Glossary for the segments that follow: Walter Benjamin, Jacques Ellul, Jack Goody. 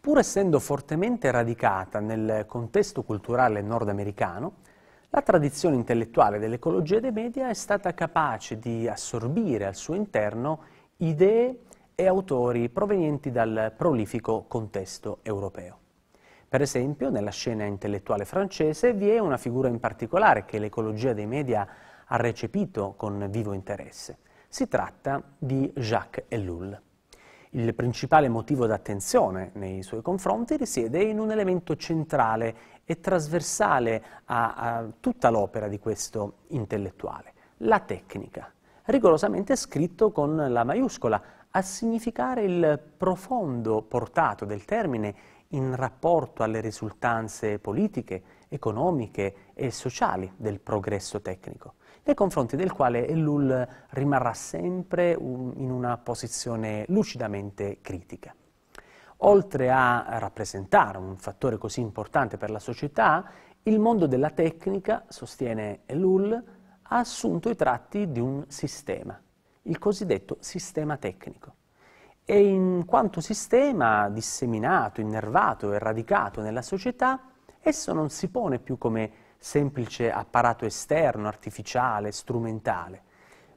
Pur essendo fortemente radicata nel contesto culturale nordamericano, la tradizione intellettuale dell'ecologia dei media è stata capace di assorbire al suo interno idee e autori provenienti dal prolifico contesto europeo. Per esempio, nella scena intellettuale francese vi è una figura in particolare che l'ecologia dei media ha recepito con vivo interesse. Si tratta di Jacques Ellul. Il principale motivo d'attenzione nei suoi confronti risiede in un elemento centrale e trasversale a tutta l'opera di questo intellettuale, la tecnica, rigorosamente scritto con la maiuscola, a significare il profondo portato del termine in rapporto alle risultanze politiche, economiche e sociali del progresso tecnico, nei confronti del quale Ellul rimarrà sempre in una posizione lucidamente critica. Oltre a rappresentare un fattore così importante per la società, il mondo della tecnica, sostiene Ellul, ha assunto i tratti di un sistema, il cosiddetto sistema tecnico. E in quanto sistema disseminato, innervato e radicato nella società, esso non si pone più come semplice apparato esterno, artificiale, strumentale,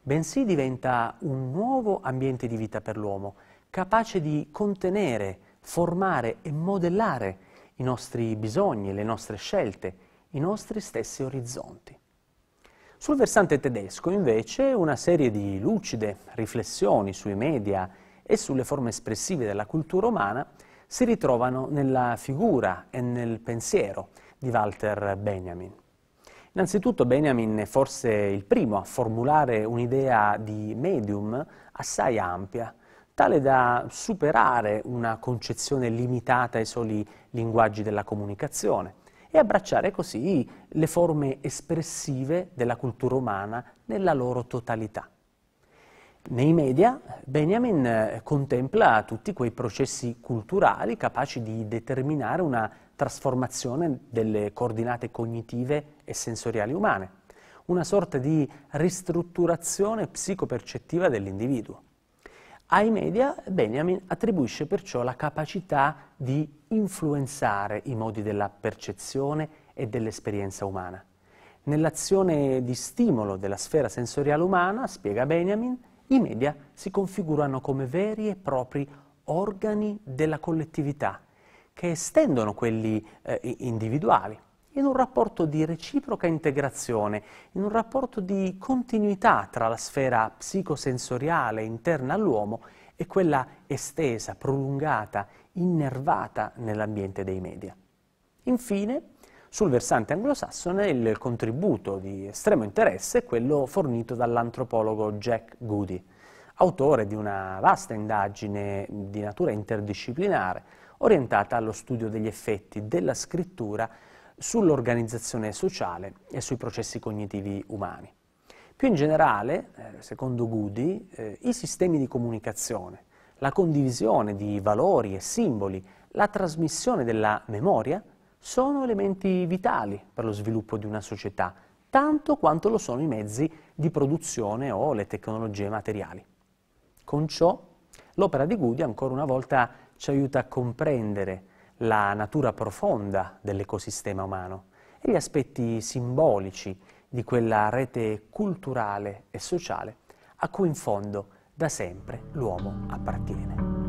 bensì diventa un nuovo ambiente di vita per l'uomo, capace di contenere, formare e modellare i nostri bisogni, le nostre scelte, i nostri stessi orizzonti. Sul versante tedesco, invece, una serie di lucide riflessioni sui media e sulle forme espressive della cultura umana si ritrovano nella figura e nel pensiero di Walter Benjamin. Innanzitutto Benjamin è forse il primo a formulare un'idea di medium assai ampia, tale da superare una concezione limitata ai soli linguaggi della comunicazione e abbracciare così le forme espressive della cultura umana nella loro totalità. Nei media, Benjamin contempla tutti quei processi culturali capaci di determinare una trasformazione delle coordinate cognitive e sensoriali umane, una sorta di ristrutturazione psicopercettiva dell'individuo. Ai media, Benjamin attribuisce perciò la capacità di influenzare i modi della percezione e dell'esperienza umana. Nell'azione di stimolo della sfera sensoriale umana, spiega Benjamin, i media si configurano come veri e propri organi della collettività, che estendono quelli individuali, in un rapporto di reciproca integrazione, in un rapporto di continuità tra la sfera psicosensoriale interna all'uomo e quella estesa, prolungata, innervata nell'ambiente dei media. Infine, sul versante anglosassone il contributo di estremo interesse è quello fornito dall'antropologo Jack Goody, autore di una vasta indagine di natura interdisciplinare orientata allo studio degli effetti della scrittura sull'organizzazione sociale e sui processi cognitivi umani. Più in generale, secondo Goody, i sistemi di comunicazione, la condivisione di valori e simboli, la trasmissione della memoria sono elementi vitali per lo sviluppo di una società, tanto quanto lo sono i mezzi di produzione o le tecnologie materiali. Con ciò, l'opera di Goody ancora una volta ci aiuta a comprendere la natura profonda dell'ecosistema umano e gli aspetti simbolici di quella rete culturale e sociale a cui in fondo da sempre l'uomo appartiene.